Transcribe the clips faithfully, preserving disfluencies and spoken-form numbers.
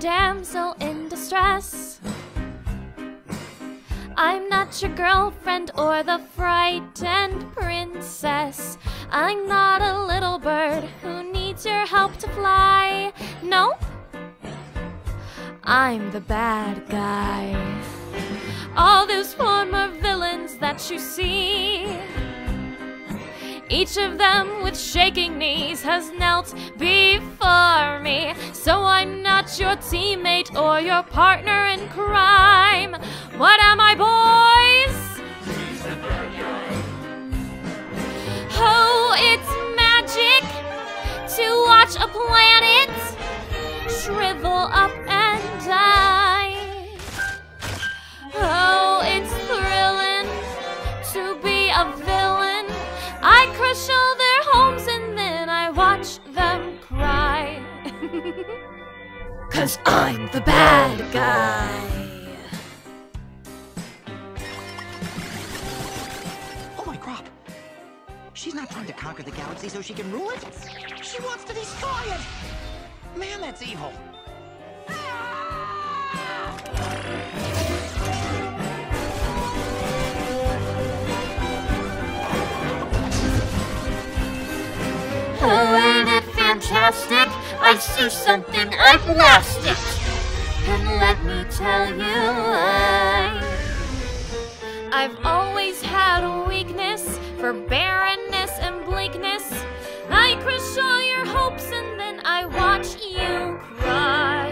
damsel in distress. I'm not your girlfriend or the frightened princess. I'm not a little bird who needs your help to fly. No, I'm the bad guy. All those former villains that you see, each of them with shaking knees has knelt before me. So I'm not your teammate or your partner in crime. What am I, boys? She's the bad guy. Oh, it's magic to watch a planet shrivel up and die. Oh, it's thrilling to be a villain. I crush all their homes and then I watch them cry. 'Cause I'm the bad guy. Oh my crap! She's not trying to conquer the galaxy so she can rule it. She wants to destroy it. Man, that's evil. Oh, ain't it fantastic? I see something, I've lost it. And let me tell you why. I've always had a weakness for barrenness and bleakness. I crush all your hopes and then I watch you cry.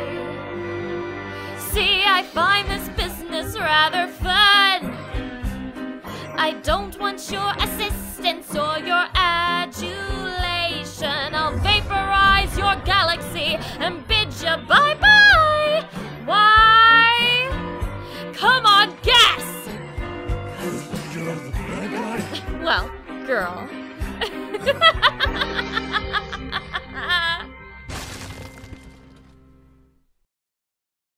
See, I find this business rather fun. I don't want your assistance or your adulation. I'll vaporize your galaxy and bid you bye-bye. Why? Come on, guess! 'Cause you're the bad guy? Well, girl.